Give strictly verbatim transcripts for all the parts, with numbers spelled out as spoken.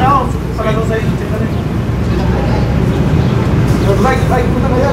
no, para los ahí, los likes, likes, puta allá.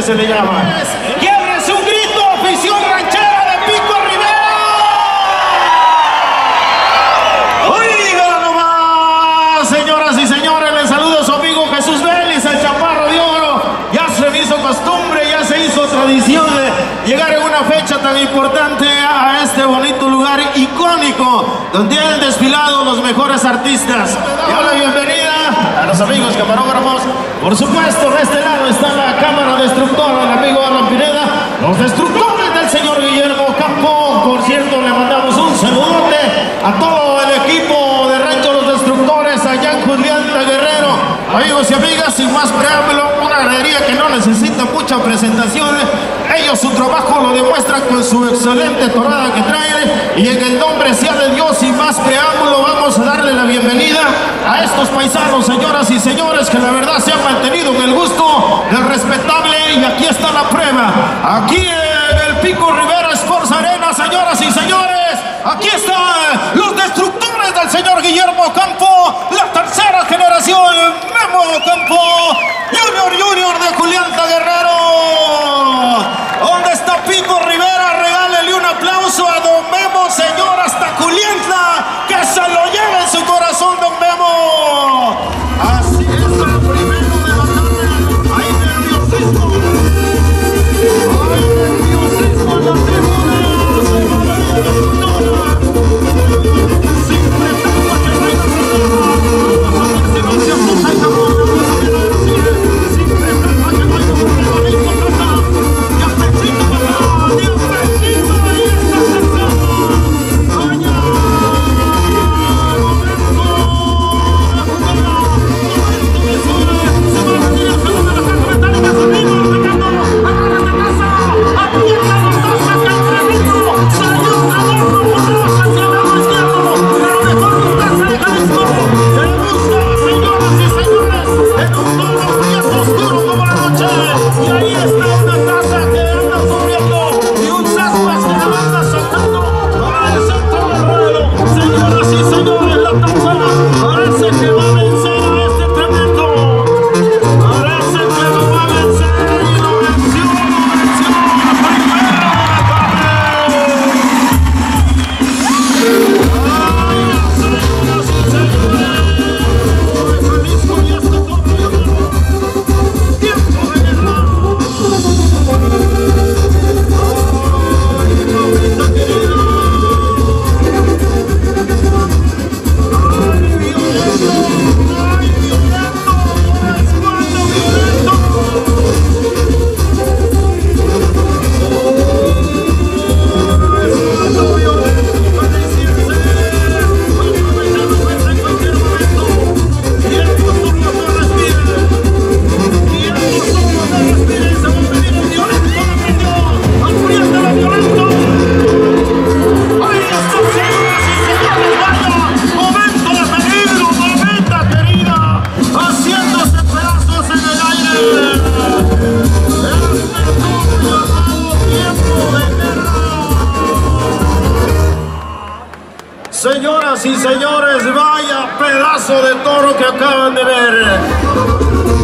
Se le llama. ¡Quieres un grito, afición ranchera de Pico Rivera! ¡Oiga nomás! Señoras y señores, les saludo a su amigo Jesús Vélez, bendición de llegar en una fecha tan importante a este bonito lugar icónico donde han desfilado los mejores artistas. Y ahora bienvenida a los amigos camarógrafos. Por supuesto, de este lado está la cámara destructora, el amigo Arlan Pineda, los destructores del señor Guillermo Campo. Por cierto, le mandamos un saludote a todo el equipo de Rancho Los Destructores, allá en Julián de Guerrero. Amigos y amigas, sin más preámbulo, una galería que no necesita mucha presentación. Ellos su trabajo lo demuestran con su excelente torada que traen, y en el nombre sea de Dios, sin más preámbulo, vamos a darle la bienvenida a estos paisanos, señoras y señores, que la verdad se han mantenido en el gusto del respetable, y aquí está la prueba, aquí en el Pico Rivera Esforza Arena, señoras y señores, aquí están los destructores del señor Guillermo Campo, la tercera generación, Memo Ocampo Junior Junior de Julián de Guerrero. ¿Dónde está Pico Rivera? Regálele un aplauso a don Memo, señor, hasta Culientla, que se lo lleve en su corazón, don Memo. Así es, el primero de la tarde, ahí nerviosismo, ahí nerviosismo en la tribuna, sin pretexto que no hay corrupción, sin señoras y señores, vaya pedazo de toro que acaban de ver. Señoras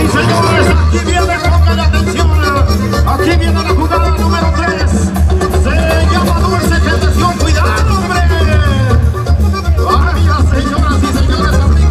y señores, aquí viene el toque de atención. Aquí viene la jugada número tres. Se llama dulce tentación. Cuidado, hombre. Vaya, señoras y señores, amigos.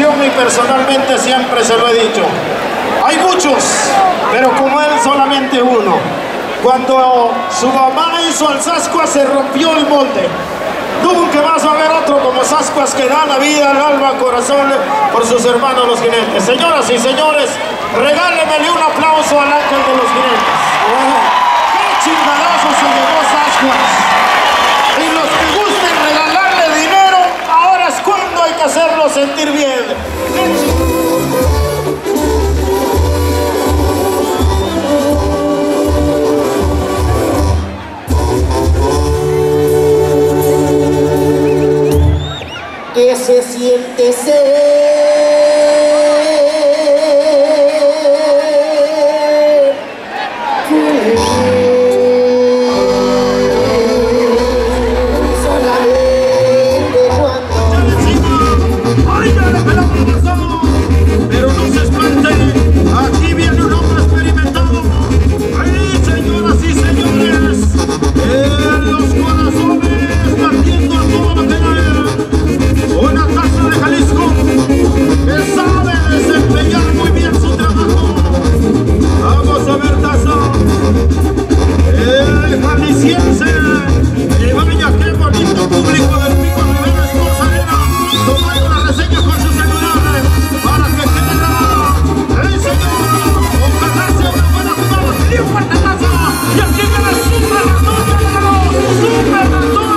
Y personalmente siempre se lo he dicho, hay muchos, pero como él solamente uno. Cuando su mamá hizo al Sascuas, se rompió el molde. Nunca vas a ver otro como Sascuas, que da la vida, el alma, corazón por sus hermanos los jinetes. Señoras y señores, regálenmele un aplauso al ángel de los jinetes. ¡Oh! ¡Qué chingadazo se llevó Sascuas! Y los que gusten regalarle dinero, ahora es cuando hay que hacerlo sentir bien. Que se siente ser solamente cuando... ¡Oigan la pelota! Pero no se espanten, aquí viene un hombre experimentado. ¡Ahí, señoras y señores! ¡En los corazones partiendo a toda la pelea! Una taza de Jalisco que sabe desempeñar muy bien su trabajo. Vamos a ver, taza. El jalisciense. Y vaya, qué bonito público del Pico Rivera Esforza Arena. Tomando la reseña con su celular para que quede grabado. El señor Ocampo hace una buena jugada. ¡Y fuerte taza! Y aquí viene Super Ratón, Super Ratón.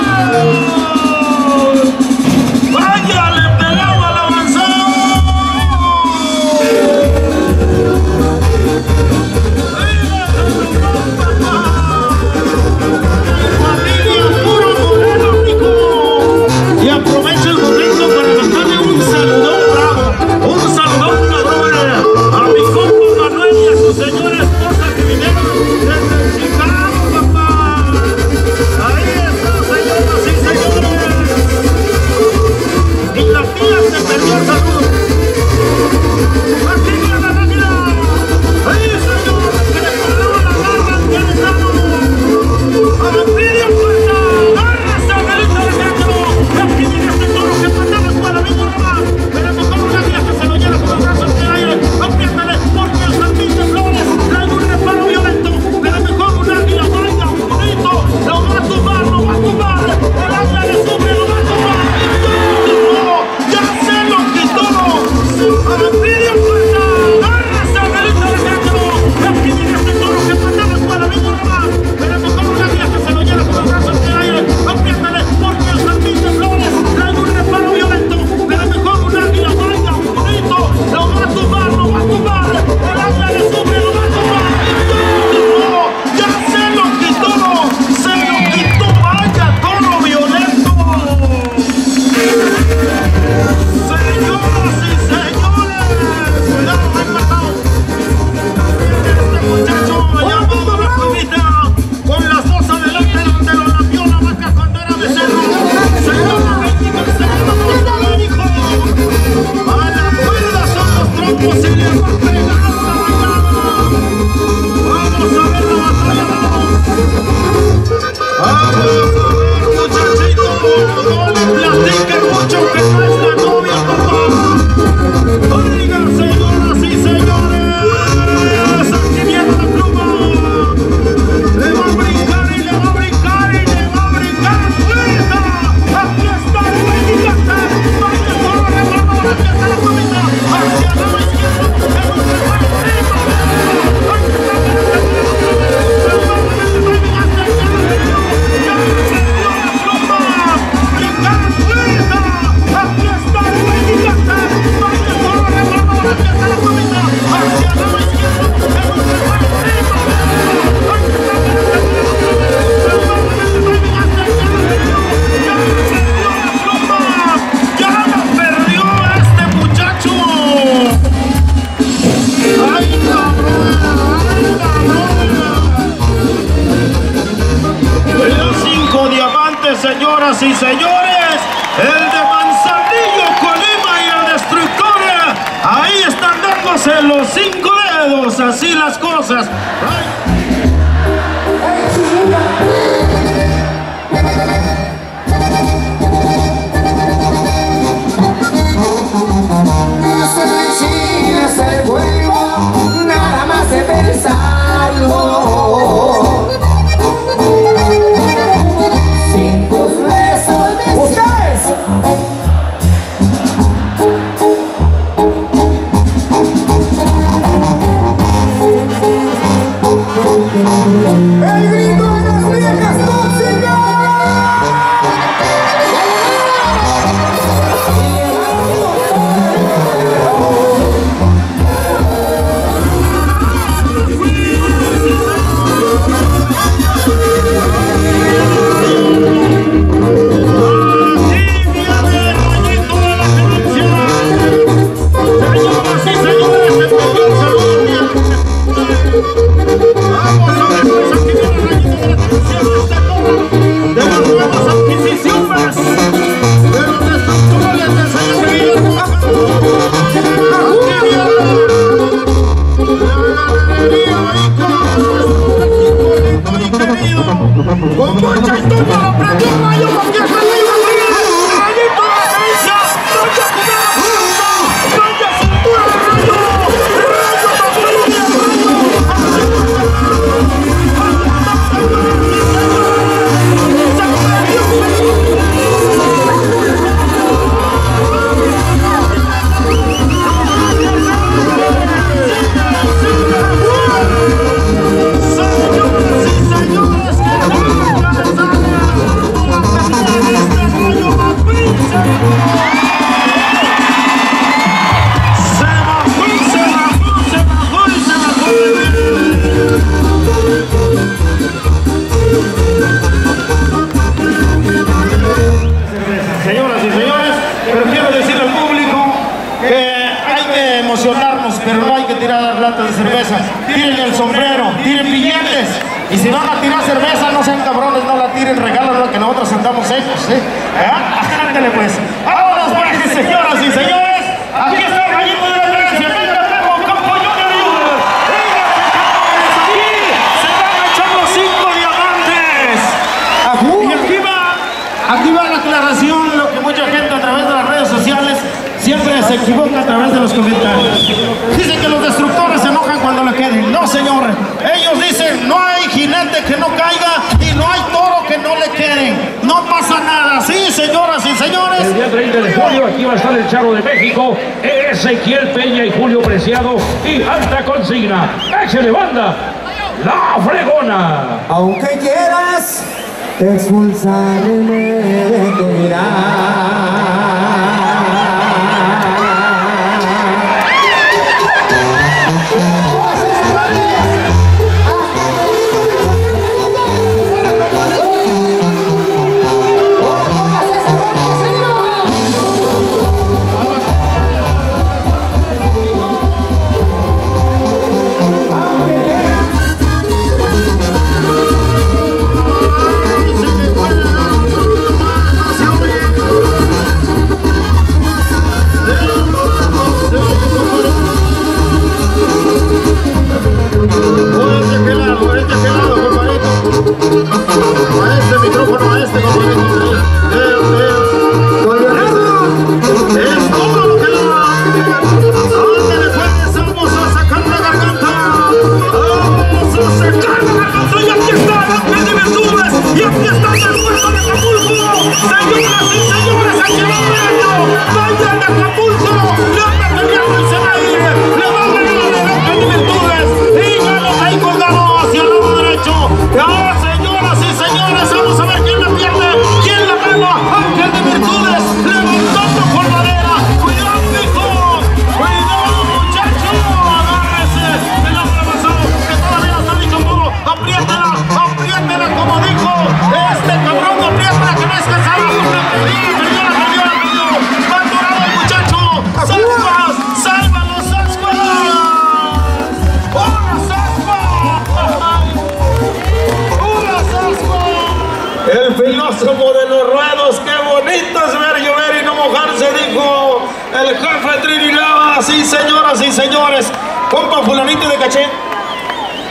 Nada más de pensarlo. latas de cerveza, tiren el sombrero, tiren billetes, y si van a tirar cerveza, no sean cabrones, no la tiren, regálanos, que nosotros andamos secos, ¿eh? ¿Ah? Ándale pues, vámonos pues, señoras y señores, aquí está el Mañito de la Trinchera, el Campo Junior Junior, señores, aquí se van a echar los cinco diamantes, y aquí va, aquí va la aclaración, lo que mucha gente a través de las redes sociales siempre se equivoca a través de los comentarios. Dicen que los destructores se enojan cuando le queden. No, señores. Ellos dicen, no hay jinete que no caiga y no hay toro que no le queden. No pasa nada. Sí, señoras y señores. El día treinta de julio aquí va a estar el Charo de México, Ezequiel Peña y Julio Preciado. Y alta consigna. Échale banda. La fregona. Aunque quieras te expulsarme de tu mirada.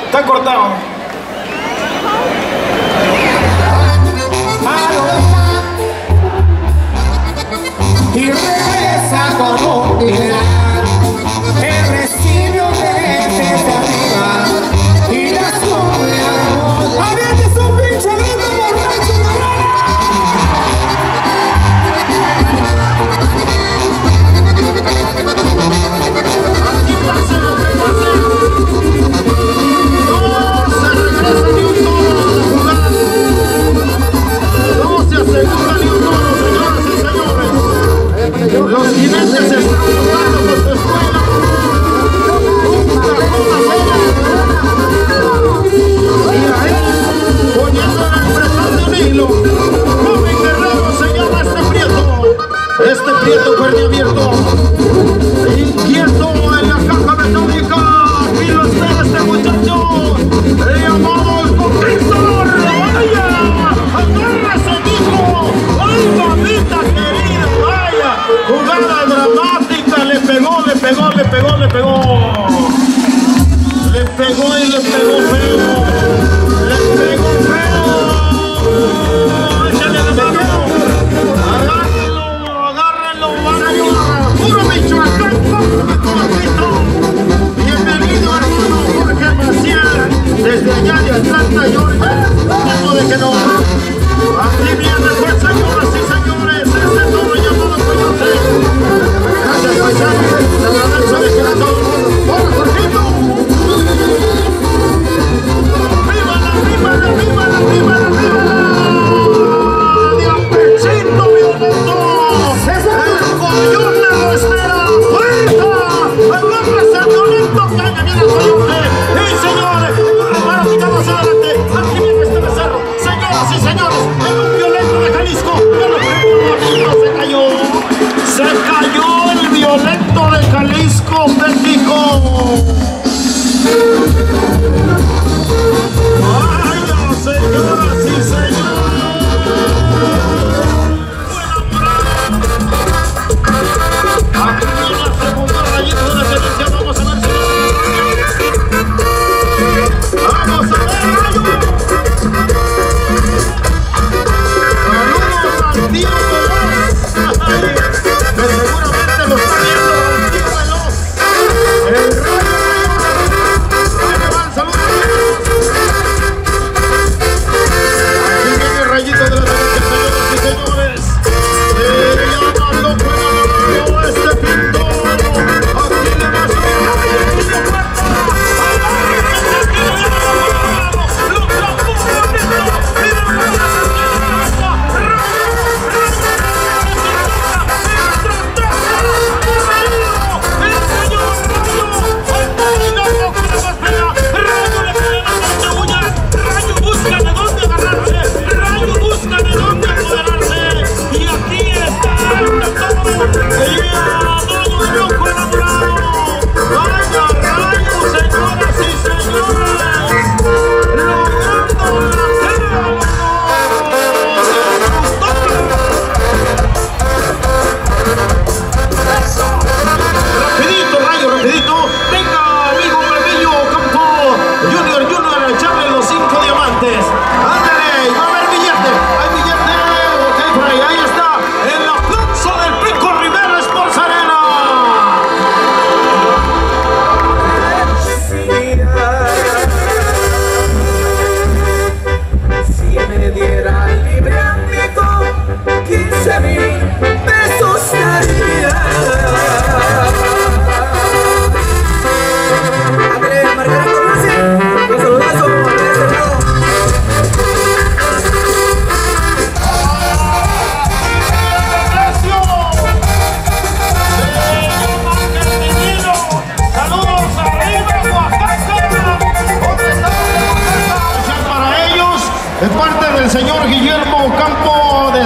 Está cortado. Y regresa con un pilar, el recibo desde arriba y las nubes. ¡A ver que son pinche lindo borracho de rara! Los jinetes están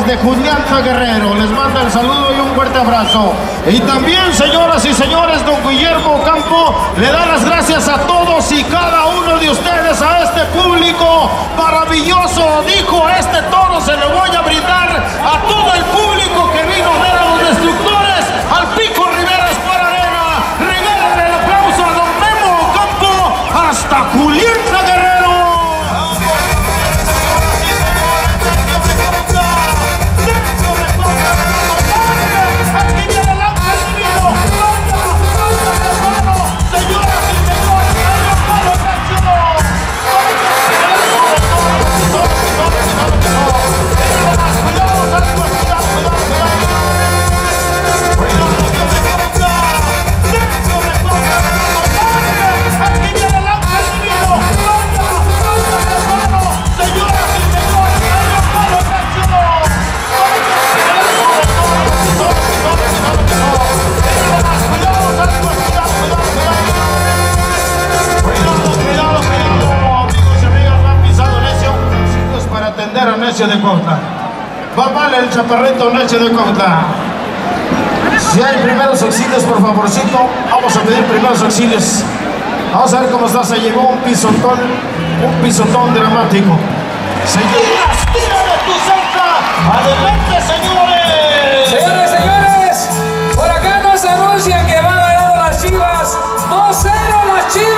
de Juliaca, Guerrero, les manda el saludo y un fuerte abrazo. Y también, señoras y señores, don Guillermo Campo le da las gracias a todos y cada uno de ustedes, a este público maravilloso. Dijo, este toro se lo voy a brindar a todo el público que vino a ver a los destructores, al Pico Rivera Esforza Arena. Regálenle el aplauso a don Memo Ocampo, hasta Julián de corta. Nacho de corta, va vale el chaparrito Nacho de corta. Si hay primeros auxilios, por favorcito, vamos a pedir primeros auxilios. Vamos a ver cómo está. Se llevó un pisotón, un pisotón dramático. Se llevó. Tira, tira de tu cerca, adelante, señores. Señores, señores, por acá nos anuncian que van ganando las Chivas, dos cero las Chivas.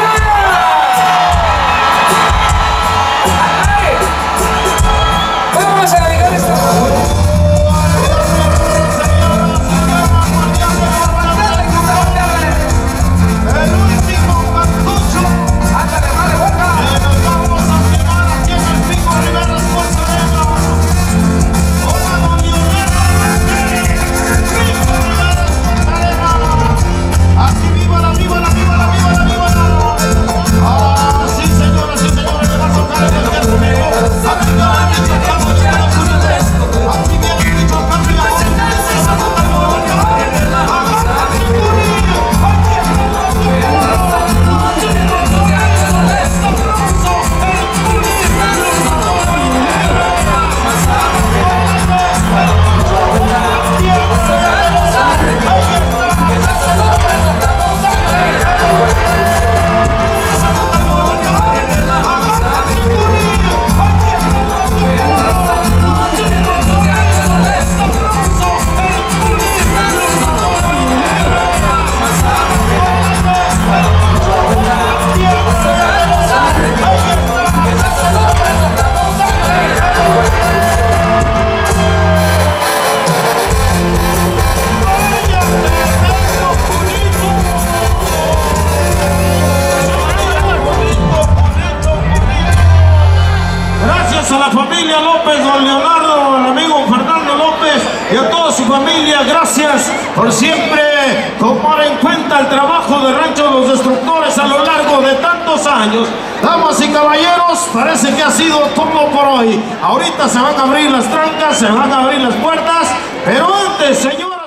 Ahorita se van a abrir las trancas, se van a abrir las puertas, pero antes, señores.